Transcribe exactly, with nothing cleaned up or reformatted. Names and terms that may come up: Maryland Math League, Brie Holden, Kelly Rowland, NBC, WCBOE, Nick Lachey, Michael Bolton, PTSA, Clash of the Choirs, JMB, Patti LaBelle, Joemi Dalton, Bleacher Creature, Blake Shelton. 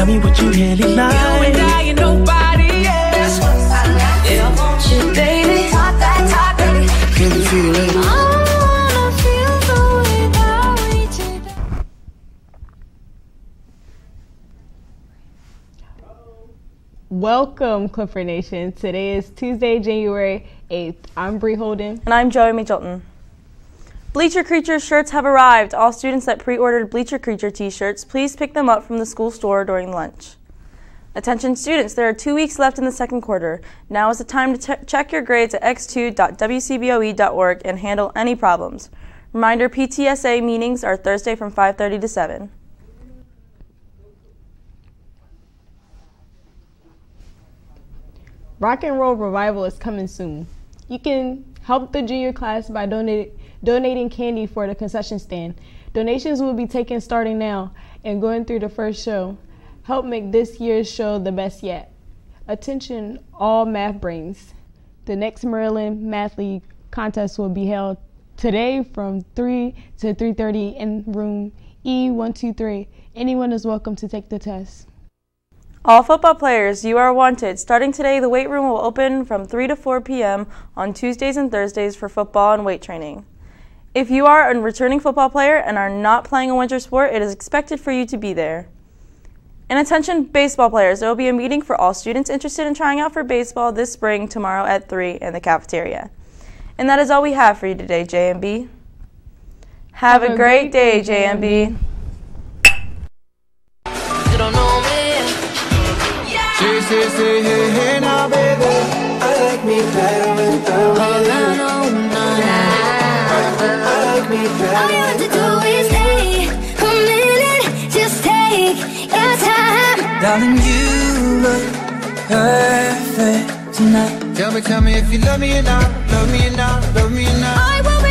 Tell me what you really like. You and I and nobody else. I like it. I want you, baby. Talk that talk, baby. Can you feel it? I wanna feel the way that we did. Welcome, Clifford Nation. Today is Tuesday, January eighth. I'm Brie Holden. And I'm Joemi Dalton. Bleacher Creature shirts have arrived. All students that pre-ordered Bleacher Creature t-shirts, please pick them up from the school store during lunch. Attention students, there are two weeks left in the second quarter. Now is the time to check your grades at x two dot w c b o e dot org and handle any problems. Reminder, P T S A meetings are Thursday from five thirty to seven. Rock and Roll Revival is coming soon. You can help the junior class by donating donating candy for the concession stand. Donations will be taken starting now and going through the first show. Help make this year's show the best yet. Attention all math brains. The next Maryland Math League contest will be held today from three to three thirty in room E one two three. Anyone is welcome to take the test. All football players, you are wanted. Starting today, the weight room will open from three to four p m on Tuesdays and Thursdays for football and weight training. If you are a returning football player and are not playing a winter sport, it is expected for you to be there. And attention baseball players, there will be a meeting for all students interested in trying out for baseball this spring tomorrow at three in the cafeteria. And that is all we have for you today, J M B. Have, have a, a great, great day, day, J M B. You don't know me. Yeah. She, she, she, hey, hey, now, baby. I like me better when I'm with you. All you have to do is stay a minute, just take your time. Darling, you look perfect tonight. Tell me, tell me if you love me or not, love me or not, love me or not. I will be